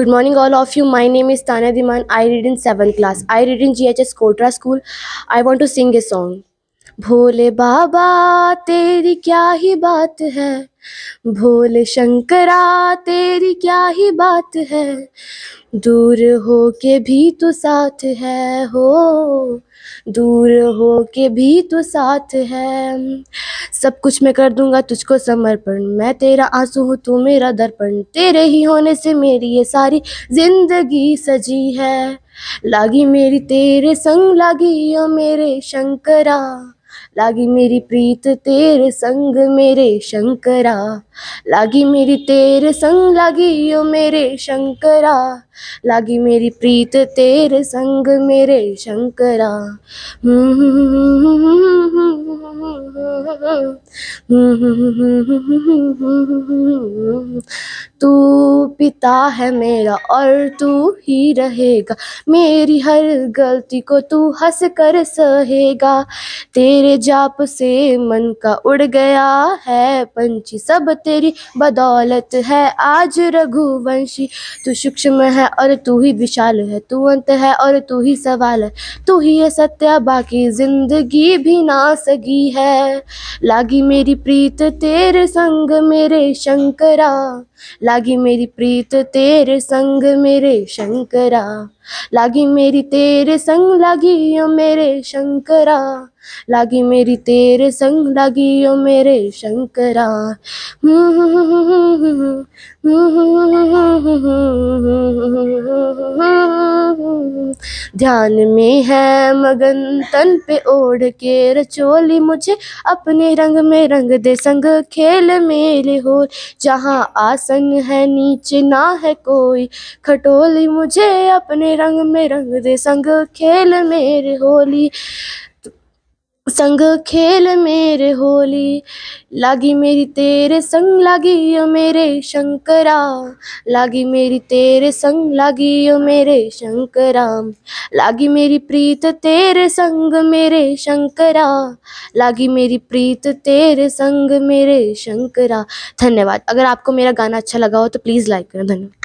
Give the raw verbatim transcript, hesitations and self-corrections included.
Good morning all of you, my name is Tanya Diman. I read in seven class. I read in G H S Kotra school. I want to sing a song. Bhole Baba तेरी क्या ही बात है, भोले शंकरा तेरी क्या ही बात है, दूर हो के भी तो साथ है, हो दूर हो के भी तो साथ है। सब कुछ मैं कर दूंगा तुझको समर्पण, मैं तेरा आंसू हूँ तू मेरा दर्पण, तेरे ही होने से मेरी ये सारी जिंदगी सजी है, लागी मेरी तेरे संग, लागी ओ मेरे शंकरा, लागी मेरी प्रीत तेरे संग मेरे शंकरा, लागी मेरी तेरे संग, लागी ओ मेरे शंकरा, लागी मेरी प्रीत तेरे संग मेरे शंकरा। तू पिता है मेरा और तू ही रहेगा, मेरी हर गलती को तू हंस कर सहेगा, तेरे जाप से मन का उड़ गया है पंछी, सब तेरी बदौलत है आज रघुवंशी। तू सूक्ष्म है और तू ही विशाल है, तू अंत है और तू ही सवाल है, तू ही है सत्या बाकी जिंदगी भी ना सगी है, लागी मेरी प्रीत तेरे संग मेरे शंकरा, लागी मेरी प्रीत तेरे संग मेरे शंकरा, लागी मेरी तेरे संग, लागी ओ मेरे शंकरा, लागी मेरी तेरे संग, लागी ओ मेरे शंकरा। ध्यान में है मगन तन पे ओढ़ के रचोली, मुझे अपने रंग में रंग दे संग खेल मेरे होल, जहाँ आसन है नीचे ना है कोई खटोली, मुझे अपने रंग में रंग दे संग खेल मेरे होली, संग खेल मेरे होली, लागी मेरी तेरे संग, लागी ओ मेरे शंकरा, लागी मेरी तेरे संग, लागी ओ मेरे शंकरा, लागी मेरी प्रीत तेरे संग मेरे शंकरा, लागी मेरी प्रीत तेरे संग मेरे शंकरा। धन्यवाद। अगर आपको मेरा गाना अच्छा लगा हो तो प्लीज़ लाइक करें। धन्यवाद।